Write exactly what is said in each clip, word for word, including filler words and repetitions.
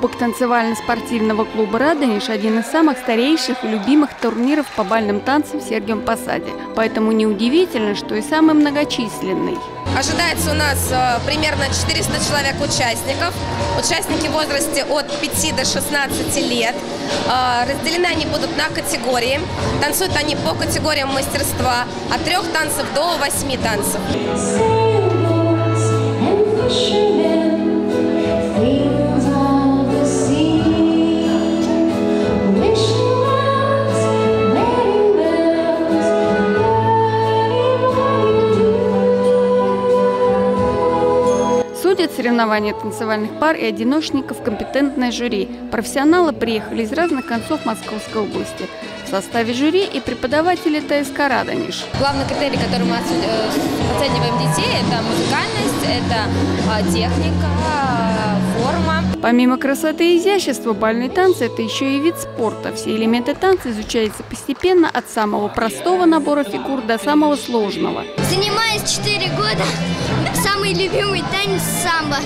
Кубок танцевально-спортивного клуба «Радонеж» – один из самых старейших и любимых турниров по бальным танцам в Сергиевом Посаде. Поэтому неудивительно, что и самый многочисленный. Ожидается у нас примерно четыреста человек участников. Участники в возрасте от пяти до шестнадцати лет. Разделены они будут на категории. Танцуют они по категориям мастерства от трех танцев до восьми танцев. Судят соревнования танцевальных пар и одиночников компетентное жюри. Профессионалы приехали из разных концов Московской области. В составе жюри и преподаватели ТСК «Радонеж». Главный критерий, который мы оцениваем детей, это музыкальность, это техника, форма. Помимо красоты и изящества, бальный танцы – это еще и вид спорта. Все элементы танца изучаются постепенно, от самого простого набора фигур до самого сложного. Занимаюсь четыре года. Самый любимый танец – самбо,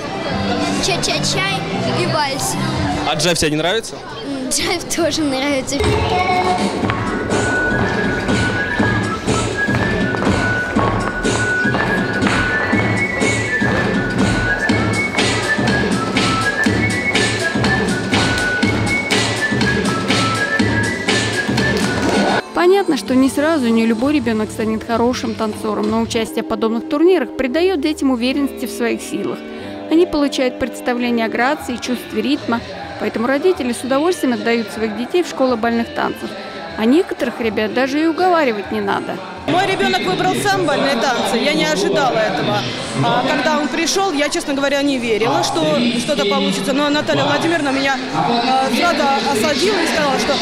ча-ча-чай и вальс. А джайв тебе не нравится? Джайв тоже нравится. Понятно, что не сразу, не любой ребенок станет хорошим танцором, но участие в подобных турнирах придает детям уверенности в своих силах. Они получают представление о грации, чувстве ритма, поэтому родители с удовольствием отдают своих детей в школу бальных танцев. А некоторых ребят даже и уговаривать не надо. Мой ребенок выбрал сам бальные танцы, я не ожидала этого. А когда он пришел, я, честно говоря, не верила, что что-то получится. Но Наталья Владимировна меня сразу осадила и сказала, что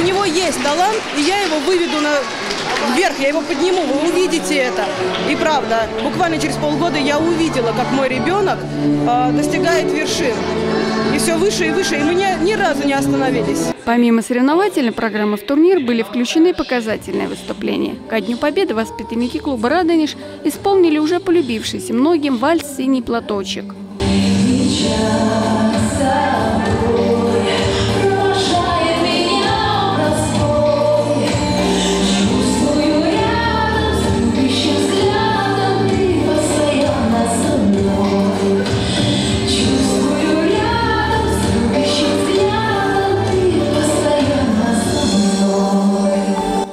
у него есть талант, и я его выведу на... вверх, я его подниму, вы увидите это. И правда, буквально через полгода я увидела, как мой ребенок э, достигает вершин. И все выше и выше, и мы ни, ни разу не остановились. Помимо соревновательной программы в турнир были включены показательные выступления. Ко Дню Победы воспитанники клуба «Радонеж» исполнили уже полюбившийся многим вальс «Синий платочек».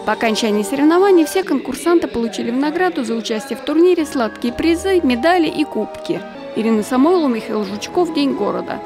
По окончании соревнований все конкурсанты получили в награду за участие в турнире сладкие призы, медали и кубки. Ирина Самойлова, Михаил Жучков, День города.